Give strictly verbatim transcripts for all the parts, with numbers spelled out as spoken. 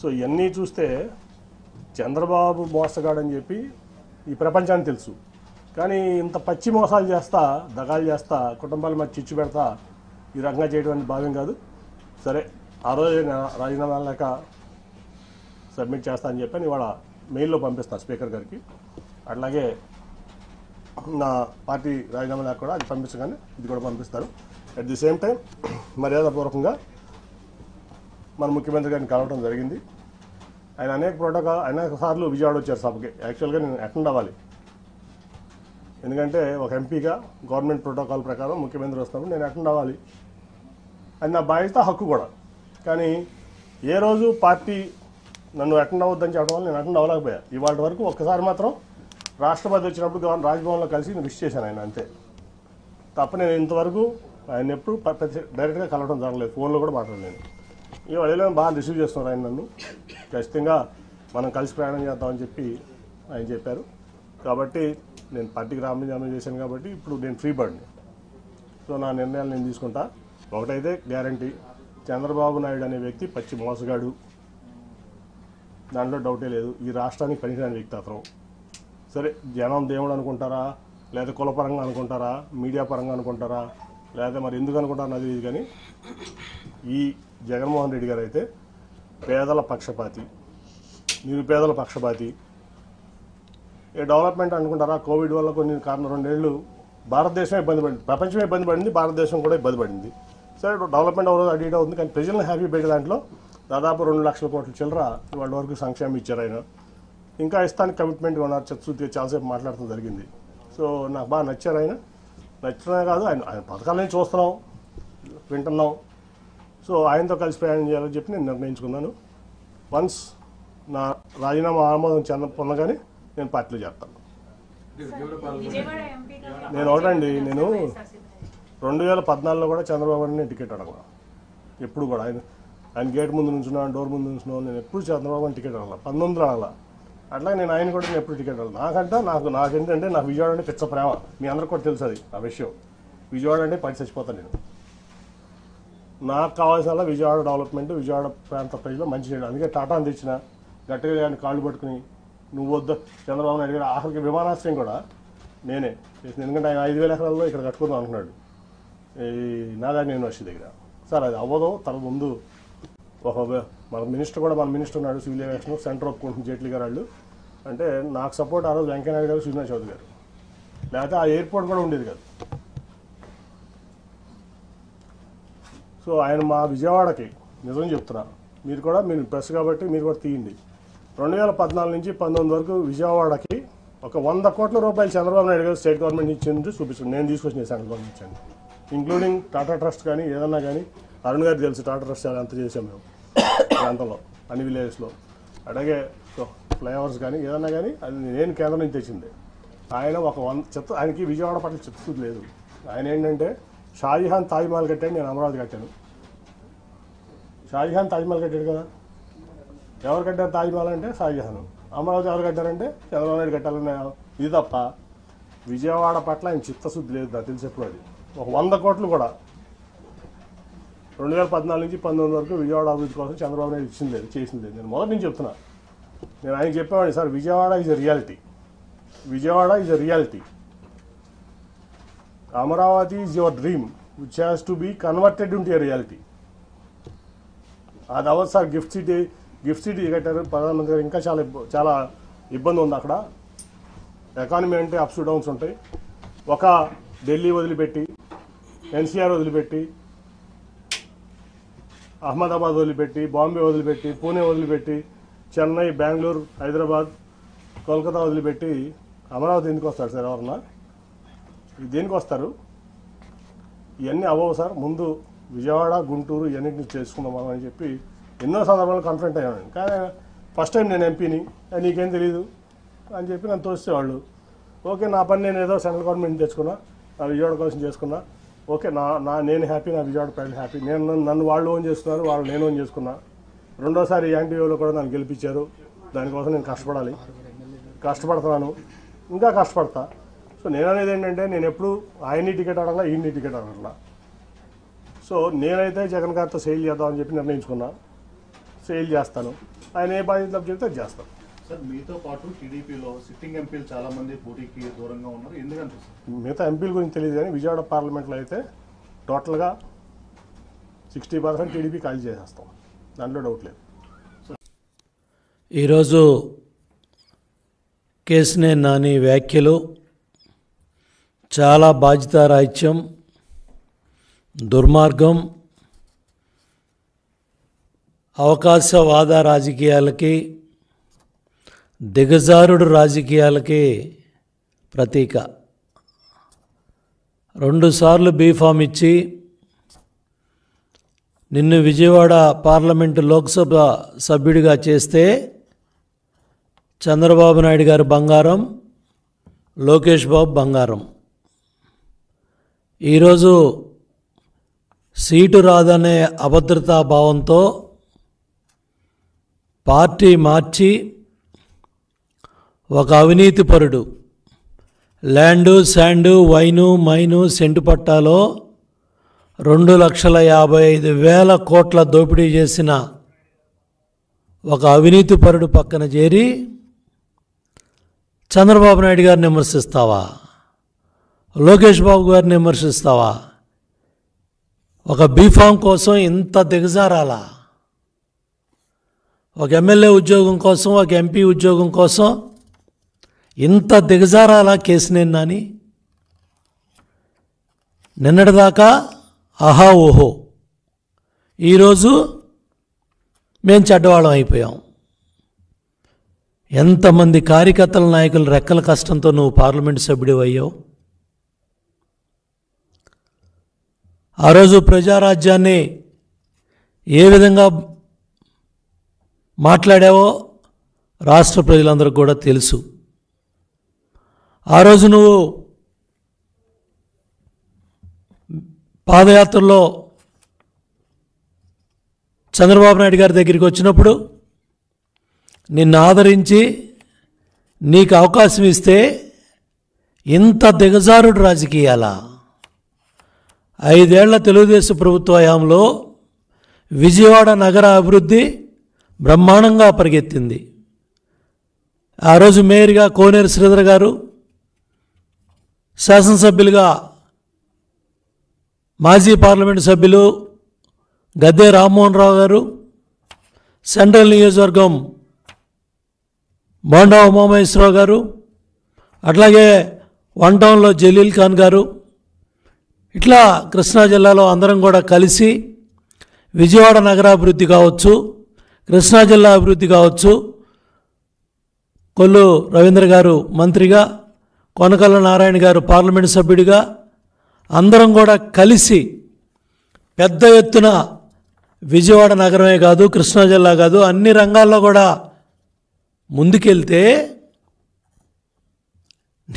So ఇవన్నీ చూస్తే చంద్రబాబు మోసగాడని చెప్పి ఈ ప్రపంచానికి తెలుసు. కానీ ఇంత పచ్చి మోసాలు చేస్తా, దగాలు చేస్తా, కుటుంబాల మధ్య చిచ్చు పెడతా ఈ రకంగా చేయడం అనేది భావ్యం కాదు. సరే, ఆ రోజు రాజీనామా లేక సబ్మిట్ చేస్తా అని చెప్పి ఇవాళ మెయిల్లో పంపిస్తాను స్పీకర్ గారికి. అట్లాగే నా పార్టీ రాజీనామా లేక కూడా అది పంపించగానే ఇది కూడా పంపిస్తారు. అట్ ది సేమ్ టైం మర్యాదపూర్వకంగా మన ముఖ్యమంత్రి గారిని కలవడం జరిగింది. ఆయన అనేక ప్రోటోకాల్ అనేక సార్లు విజయవాడ వచ్చారు సభకి. యాక్చువల్గా నేను అటెండ్ అవ్వాలి, ఎందుకంటే ఒక ఎంపీగా గవర్నమెంట్ ప్రోటోకాల్ ప్రకారం ముఖ్యమంత్రి వస్తున్నప్పుడు నేను అటెండ్ అవ్వాలి, అది నా బాధ్యత, హక్కు కూడా. కానీ ఏ రోజు పార్టీ నన్ను అటెండ్ అవ్వద్దని చెప్పడం వల్ల నేను అటెండ్ అవ్వలేకపోయా. ఇవాళ వరకు ఒక్కసారి మాత్రం రాష్ట్రపతి వచ్చినప్పుడు గవర్నర్ రాజ్భవన్లో కలిసి నేను విష్ చేశాను ఆయన, అంతే తప్ప నేను ఇంతవరకు ఆయన ఎప్పుడు డైరెక్ట్గా కలవడం జరగలేదు, ఫోన్లో కూడా మాట్లాడలేను. ఈ వడిలో బాగా రిసీవ్ చేస్తున్నారు ఆయన నన్ను. ఖచ్చితంగా మనం కలిసి ప్రయాణం చేద్దామని చెప్పి ఆయన చెప్పారు. కాబట్టి నేను పార్టీకి రాజీనామా చేశాను, కాబట్టి ఇప్పుడు నేను ఫ్రీ బర్డ్ని. సో నా నిర్ణయాలు నేను తీసుకుంటా. ఒకటైతే గ్యారంటీ, చంద్రబాబు నాయుడు అనే వ్యక్తి పచ్చి మోసగాడు, దాంట్లో డౌటే లేదు. ఈ రాష్ట్రానికి పనికిరాని వ్యక్తి అతను. సరే, జనం దేవుడు అనుకుంటారా, లేదా కులపరంగా అనుకుంటారా, మీడియా పరంగా అనుకుంటారా, లేదా మరి ఎందుకు అనుకుంటారు అది ఇది, కానీ ఈ జగన్మోహన్ రెడ్డి గారు అయితే పేదల పక్షపాతి, నిరుపేదల పక్షపాతి. ఏ డెవలప్మెంట్ అనుకుంటారా, కోవిడ్ వల్ల కొన్ని కారణం రెండేళ్ళు భారతదేశం ఇబ్బంది పడింది, ప్రపంచమే ఇబ్బంది పడింది, భారతదేశం కూడా ఇబ్బంది పడింది. సరే, డెవలప్మెంట్ ఎవరో అడిట్ అవుతుంది, కానీ ప్రజలను హ్యాపీ పెట్టే దాంట్లో దాదాపు రెండు లక్షల కోట్ల చిల్లర వాళ్ళ వరకు సంక్షేమం ఇచ్చారు ఆయన. ఇంకా ఇస్తానికి కమిట్మెంట్గా ఉన్నారు, చర్చూర్తిగా చాలాసేపు మాట్లాడటం జరిగింది. సో నాకు బాగా నచ్చారు ఆయన. నచ్చడమే కాదు, ఆయన ఆయన పథకాలని చూస్తున్నాం, వింటున్నాం. సో ఆయనతో కలిసి ప్రయాణం చేయాలని చెప్పి నేను నిర్ణయించుకున్నాను. వన్స్ నా రాజీనామా ఆమోదం చెంద పొందగానే నేను పార్టీలో చేస్తాను. నేను ఒకటండి, నేను రెండు వేల పద్నాలుగులో కూడా చంద్రబాబు గారిని టికెట్ అడగను, ఎప్పుడు కూడా. ఆయన ఆయన గేట్ ముందు నుంచున్నా, డోర్ ముందు నుంచున్నాను, నేను ఎప్పుడు చంద్రబాబు గారిని టికెట్ అడగల, పంతొమ్మిదిలో అడగల. అట్లా నేను ఆయన కూడా నేను ఎప్పుడు టికెట్ అడగను. నాకంటే నాకు నాకేంటంటే నాకు విజయవాడ అంటే పిచ్చ ప్రేమ, మీ అందరికి కూడా తెలుసు అది ఆ విషయం. విజయవాడ అంటే పని చచ్చిపోతాను నేను. నాకు కావాల్సిన విజయవాడ డెవలప్మెంట్, విజయవాడ ప్రాంత ప్రజలు మంచి చేయడం. అందుకే టాటాను తెచ్చిన, గట్టిగా కానీ కాళ్ళు పట్టుకుని నువ్వు వద్ద చంద్రబాబు నాయుడు గారు ఆఖరికి విమానాశ్రయం కూడా నేనే చేసిన, ఎందుకంటే ఆయన ఐదు వేల ఎకరాల్లో ఇక్కడ కట్టుకుందాం అనుకున్నాడు ఈ నాగార్జున యూనివర్సిటీ దగ్గర. సార్ అది అవ్వదు, తన ముందు ఒక మన మినిస్టర్ కూడా, మన మినిస్టర్ ఉన్నాడు సివిల్ ఏవియేషన్, సెంటర్ ఒప్పుకుంటున్న జైట్లీ గారు వాళ్ళు. అంటే నాకు సపోర్ట్ ఆ రోజు వెంకయ్య నాయుడు గారు, శ్రీనాథ్ చౌదరి గారు, లేకపోతే ఆ ఎయిర్పోర్ట్ కూడా ఉండేది కాదు. సో ఆయన మా విజయవాడకి నిజం చెప్తున్నా, మీరు కూడా మీరు ప్రెస్ కాబట్టి మీరు కూడా తీయండి. రెండు వేల పద్నాలుగు నుంచి పంతొమ్మిది వరకు విజయవాడకి ఒక వంద కోట్ల రూపాయలు చంద్రబాబు నాయుడు గారు స్టేట్ గవర్నమెంట్ ఇచ్చింది చూపిస్తుంది. నేను తీసుకొచ్చిన సెంట్రల్ గవర్నమెంట్ ఇచ్చాను, ఇంక్లూడింగ్ టాటా ట్రస్ట్ కానీ ఏదన్నా కానీ. అరుణ్ గారికి తెలుసు టాటా ట్రస్ట్ చాలా ఎంత చేసాం మేము ప్రాంతంలో, అన్ని విలేజెస్లో. అలాగే సో ఫ్లైఓవర్స్ కానీ ఏదన్నా కానీ అది నేను కేంద్రం నుంచి తెచ్చింది. ఆయన ఒక వంద చిత్త ఆయనకి విజయవాడ పట్ల చిత్తశుద్ధి లేదు. ఆయన ఏంటంటే షాజహాన్ తాజ్మహల్ కట్టాడు, నేను అమరావతి కట్టాను. షాజహాన్ తాజ్మహల్ కట్టాడు కదా, ఎవరు కట్టారు తాజ్మహల్ అంటే షాజహాన్, అమరావతి ఎవరు కట్టారంటే చంద్రబాబు నాయుడు కట్టాలనే ఇది తప్ప విజయవాడ పట్ల ఆయన చిత్తశుద్ధి లేదు నాకు తెలిసేప్పుడు. అది ఒక వంద కోట్లు కూడా రెండు వేల పద్నాలుగు నుంచి పంతొమ్మిది వరకు విజయవాడ అభివృద్ధి కోసం చంద్రబాబు నాయుడు ఇచ్చింది లేదు, చేసింది లేదు. నేను మొదటి నుంచి చెప్తున్నా, నేను ఆయన చెప్పేవాడిని, sir Vijayawada is a reality, Vijayawada is a reality, Amaravati is your dream which has to be converted into a reality. అది అవ్వదు sir, gift city gift city కట్టారు ప్రధానమంత్రి గారు, ఇంకా చాలా చాలా ఇబ్బంది ఉంది అక్కడ. ఎకానమీ అంటే అప్స్ డౌన్స్ ఉంటాయి. ఒక ఢిల్లీ వదిలిపెట్టి, ఎన్సీఆర్ వదిలిపెట్టి, అహ్మదాబాద్ వదిలిపెట్టి, బాంబే వదిలిపెట్టి, పూణే వదిలిపెట్టి, చెన్నై, బెంగళూరు, హైదరాబాద్, కోల్కతా వదిలిపెట్టి అమరావతి ఎందుకు వస్తారు సార్? ఎవరన్నా దేనికి వస్తారు? ఇవన్నీ అవ్వవు సార్, ముందు విజయవాడ, గుంటూరు ఇవన్నింటినీ చేసుకుందాం మనం అని చెప్పి ఎన్నో సందర్భాలు కన్ఫరెంట్ అయ్యాను. కానీ ఫస్ట్ టైం నేను ఎంపీని, నీకేం తెలీదు అని చెప్పి నన్ను తోసేవాళ్ళు. ఓకే, నా పని నేను ఏదో సెంట్రల్ గవర్నమెంట్ తెచ్చుకున్నా, నా విజయవాడ కోసం చేసుకున్నా. ఓకే, నా నా నేను హ్యాపీ, నా విజయవాడ ప్రజలు హ్యాపీ. నేను నన్ను వాళ్ళు ఓన్ చేసుకున్నారు, వాళ్ళు నేను ఓన్ చేసుకున్నా. రెండోసారి యాంటీవోలో కూడా నన్ను గెలిపించారు, దానికోసం నేను కష్టపడాలి, కష్టపడుతున్నాను, ఇంకా కష్టపడతా. సో నేననేది ఏంటంటే, నేను ఎప్పుడు ఆయన్ని టికెట్ అడగలా, ఈయన్ని టికెట్ అడగలా. సో నేనైతే జగన్ గారితో సేల్ చేద్దామని చెప్పి నిర్ణయించుకున్నా. సేల్ చేస్తాను. ఆయన ఏ బాధ్యతలు చెప్తే చేస్తాం. సార్ మీతో పాటు టీడీపీలో సిట్టింగ్ ఎంపీలు చాలా మంది పోటీకి దూరంగా ఉన్నారు, ఎందుకంటే మిగతా ఎంపీల గురించి తెలియదు కానీ విజయవాడ పార్లమెంట్లో అయితే టోటల్గా సిక్స్టీ పర్సెంట్ టీడీపీ ఖాళీ చేసేస్తాం, దాంట్లో డౌట్ లేదు. ఈరోజు కేసినేని నాని వ్యాఖ్యలు చాలా బాధ్యతారాహిత్యం, దుర్మార్గం, అవకాశవాద రాజకీయాలకి, దిగజారుడు రాజకీయాలకి ప్రతీక. రెండుసార్లు బీఫామ్ ఇచ్చి నిన్ను విజయవాడ పార్లమెంటు లోక్సభ సభ్యుడిగా చేస్తే చంద్రబాబు నాయుడు గారు బంగారం, లోకేష్ బాబు బంగారం. ఈరోజు సీటు రాదనే అభద్రతా భావంతో పార్టీ మార్చి ఒక అవినీతి పరుడు, land sand wine mine cent పట్టాలో రెండు లక్షల యాభై ఐదు వేల కోట్ల దోపిడీ చేసిన ఒక అవినీతి పరుడు పక్కన చేరి చంద్రబాబు నాయుడు గారిని విమర్శిస్తావా, లోకేష్ బాబు గారిని విమర్శిస్తావా? ఒక బీఫామ్ కోసం ఇంత దిగజారాలా? ఒక ఎమ్మెల్యే ఉద్యోగం కోసం, ఒక ఎంపీ ఉద్యోగం కోసం ఇంత దిగజారాలా కేసినేని నాని? నిన్నటిదాకా ఆహా ఓహో, ఈరోజు మేము చెడ్డవాళ్ళం అయిపోయాం. ఎంతమంది కార్యకర్తల నాయకులు రెక్కల కష్టంతో నువ్వు పార్లమెంటు సభ్యుడు అయ్యావు. ఆ రోజు ప్రజారాజ్యాన్ని ఏ విధంగా మాట్లాడావో రాష్ట్ర ప్రజలందరికీ కూడా తెలుసు. ఆ రోజు నువ్వు పాదయాత్రలో చంద్రబాబు నాయుడు గారి దగ్గరికి వచ్చినప్పుడు నిన్ను ఆదరించి నీకు అవకాశం ఇస్తే ఇంత దిగజారుడు రాజకీయాలా? ఐదేళ్ల తెలుగుదేశం ప్రభుత్వ హయాంలో విజయవాడ నగర అభివృద్ధి బ్రహ్మాండంగా పరిగెత్తింది. ఆ రోజు మేయర్గా కోనేరు శ్రీధర్ గారు, శాసనసభ్యులుగా మాజీ పార్లమెంటు సభ్యులు గద్దె రామ్మోహన్ రావు గారు, సెంట్రల్ నియోజకవర్గం బోండా ఉమామహేశ్వరరావు గారు, అట్లాగే వన్ టౌన్లో జలీల్ ఖాన్ గారు, ఇట్లా కృష్ణా జిల్లాలో అందరం కూడా కలిసి విజయవాడ నగరాభివృద్ధి కావచ్చు, కృష్ణా జిల్లా అభివృద్ధి కావచ్చు, కొల్లు రవీంద్ర గారు మంత్రిగా, కొనకళ్ళ నారాయణ గారు పార్లమెంటు సభ్యుడిగా అందరం కూడా కలిసి పెద్ద ఎత్తున విజయవాడ నగరమే కాదు, కృష్ణా జిల్లా కాదు, అన్ని రంగాల్లో కూడా ముందుకెళ్తే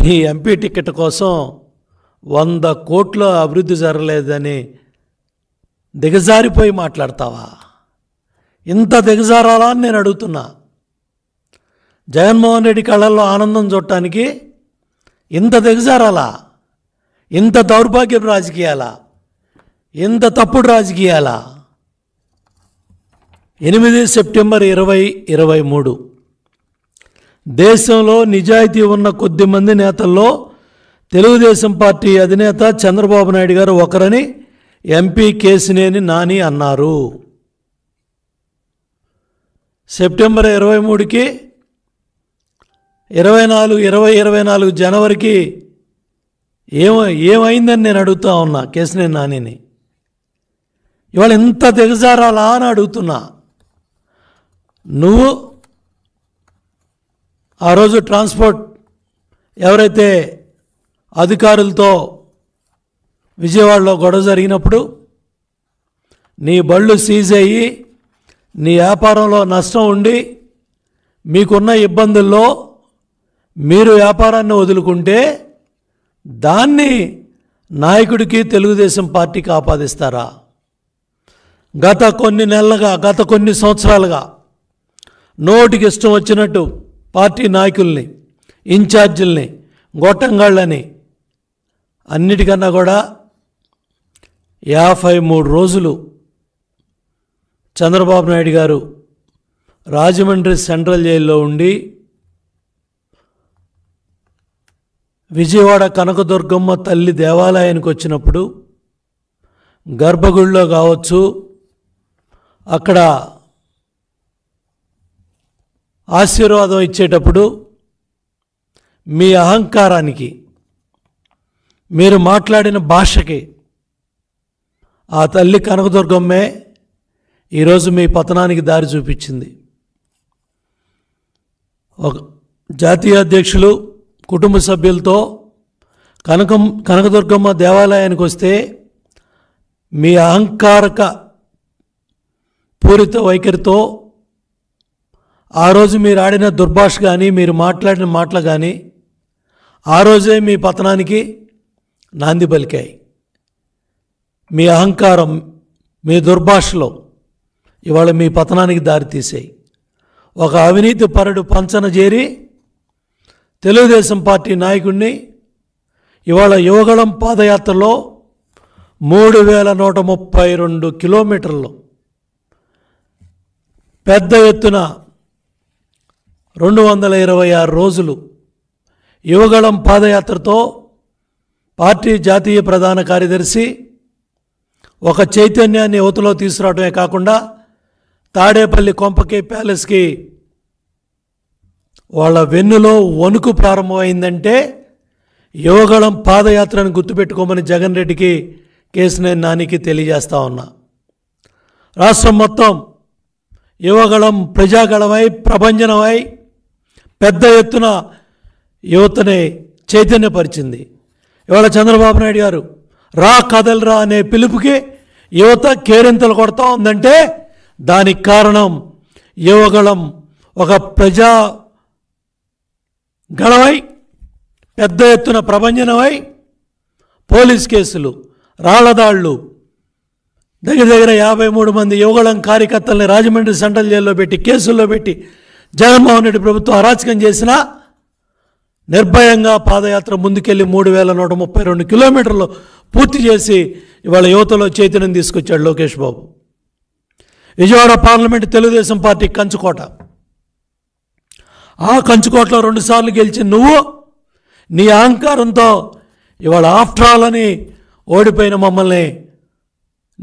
నీ ఎంపీ టికెట్ కోసం వంద కోట్ల అభివృద్ధి జరగలేదని దిగజారిపోయి మాట్లాడతావా? ఇంత దిగజారాలా అని నేను అడుగుతున్నా. జగన్మోహన్ రెడ్డి కళ్ళల్లో ఆనందం చూడటానికి ఇంత దిగజారాలా? ఇంత దౌర్భాగ్యపు రాజకీయాలా? ఇంత తప్పుడు రాజకీయాలా? ఎనిమిది సెప్టెంబర్ ఇరవై ఇరవై మూడు దేశంలో నిజాయితీ ఉన్న కొద్దిమంది నేతల్లో తెలుగుదేశం పార్టీ అధినేత చంద్రబాబు నాయుడు గారు ఒకరని ఎంపీ కేసినేని నాని అన్నారు. సెప్టెంబర్ ఇరవై మూడుకి ఇరవై నాలుగు ఇరవై ఇరవై నాలుగు జనవరికి ఏమ ఏమైందని నేను అడుగుతా ఉన్నా కేసినేని నానిని. ఇవాళ ఇంత దిగజారాలా అని అడుగుతున్నా. నువ్వు ఆ రోజు ట్రాన్స్పోర్ట్ ఎవరైతే అధికారులతో విజయవాడలో గొడవ జరిగినప్పుడు నీ బళ్ళు సీజ్ అయ్యి నీ వ్యాపారంలో నష్టం ఉండి మీకున్న ఇబ్బందుల్లో మీరు వ్యాపారాన్ని వదులుకుంటే దాన్ని నాయకుడికి తెలుగుదేశం పార్టీకి ఆపాదిస్తారా? గత కొన్ని నెలలుగా, గత కొన్ని సంవత్సరాలుగా నోటికి ఇష్టం వచ్చినట్టు పార్టీ నాయకుల్ని, ఇన్ఛార్జీల్ని, గొట్టంగాళ్ళని అన్నిటికన్నా కూడా యాభై మూడు రోజులు చంద్రబాబు నాయుడు గారు రాజమండ్రి సెంట్రల్ జైల్లో ఉండి విజయవాడ కనకదుర్గమ్మ తల్లి దేవాలయానికి వచ్చినప్పుడు గర్భగుడిలో కావచ్చు అక్కడ ఆశీర్వాదం ఇచ్చేటప్పుడు మీ అహంకారానికి మీరు మాట్లాడిన భాషకి ఆ తల్లి కనకదుర్గమ్మే ఈరోజు మీ పతనానికి దారి చూపించింది. ఒక జాతీయ అధ్యక్షులు కుటుంబ సభ్యులతో కనక కనకదుర్గమ్మ దేవాలయానికి వస్తే మీ అహంకారక పూరిత వైఖరితో ఆ రోజు మీరు ఆడిన దుర్భాష కానీ మీరు మాట్లాడిన మాటలు కానీ ఆ రోజే మీ పతనానికి నాంది పలికాయి. మీ అహంకారం మీ దుర్భాషలో ఇవాళ మీ పతనానికి దారితీసాయి. ఒక అవినీతి పరుడు పంచన చేరి తెలుగుదేశం పార్టీ నాయకుడిని ఇవాళ యువగళం పాదయాత్రలో మూడు వేల నూట ముప్పై రెండు కిలోమీటర్లు పెద్ద ఎత్తున రెండు వందల ఇరవై ఆరు రోజులు యువగళం పాదయాత్రతో పార్టీ జాతీయ ప్రధాన కార్యదర్శి ఒక చైతన్యాన్ని యువతలో తీసుకురావడమే కాకుండా తాడేపల్లి కొంపకి ప్యాలెస్కి వాళ్ళ వెన్నులో వణుకు ప్రారంభమైందంటే యువగళం పాదయాత్రను గుర్తుపెట్టుకోమని జగన్ రెడ్డికి కేసినేని నానికి తెలియజేస్తా ఉన్నా. రాష్ట్రం మొత్తం యువగళం ప్రజాగళమై ప్రభంజనమై పెద్ద ఎత్తున యువతని చైతన్యపరిచింది. ఇవాళ చంద్రబాబు నాయుడు గారు రా కదలరా అనే పిలుపుకి యువత కేరింతలు కొడతా ఉందంటే దానికి కారణం యువగళం ఒక ప్రజా గళమై పెద్ద ఎత్తున ప్రభంజనమై పోలీస్ కేసులు రాళ్లదాళ్లు దగ్గర దగ్గర యాభై మూడు మంది యువగళం కార్యకర్తల్ని రాజమండ్రి సెంట్రల్ జైల్లో పెట్టి కేసుల్లో పెట్టి జగన్మోహన్ రెడ్డి ప్రభుత్వం అరాచకం చేసినా నిర్భయంగా పాదయాత్ర ముందుకెళ్ళి మూడు వేల నూట ముప్పై రెండు కిలోమీటర్లు పూర్తి చేసి ఇవాళ యువతలో చైతన్యం తీసుకొచ్చాడు లోకేష్ బాబు. విజయవాడ పార్లమెంటు తెలుగుదేశం పార్టీ కంచుకోట. ఆ కంచుకోటలో రెండుసార్లు గెలిచిన నువ్వు నీ అహంకారంతో ఇవాళ ఆఫ్టర్ ఆల్ అని ఓడిపోయిన మమ్మల్ని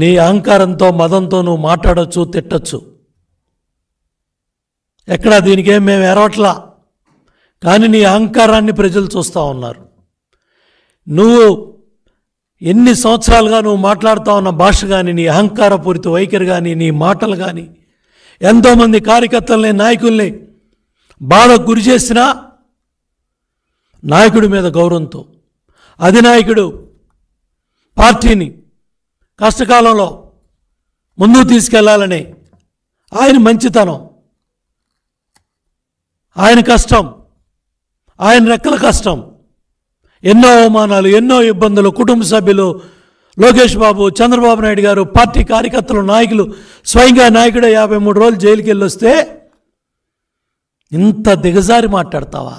నీ అహంకారంతో మదంతో నువ్వు మాట్లాడచ్చు, తిట్టచ్చు. ఎక్కడా దీనికేం మేము ఎరవట్లా, కానీ నీ అహంకారాన్ని ప్రజలు చూస్తూ ఉన్నారు. నువ్వు ఎన్ని సంవత్సరాలుగా నువ్వు మాట్లాడుతూ ఉన్న భాష కానీ నీ అహంకారపూరిత వైఖరి కానీ నీ మాటలు కానీ ఎంతోమంది కార్యకర్తల్ని నాయకుల్ని బాధకు గురి చేసినా నాయకుడి మీద గౌరవంతో అధినాయకుడు పార్టీని కష్టకాలంలో ముందుకు తీసుకెళ్లాలని ఆయన మంచితనం, ఆయన కష్టం, ఆయన రెక్కల కష్టం, ఎన్నో అవమానాలు, ఎన్నో ఇబ్బందులు, కుటుంబ సభ్యులు, లోకేష్ బాబు, చంద్రబాబు నాయుడు గారు, పార్టీ కార్యకర్తలు, నాయకులు, స్వయంగా నాయకుడే యాభై మూడు రోజులు జైలుకి వెళ్ళొస్తే ఇంత దిగజారి మాట్లాడతావా?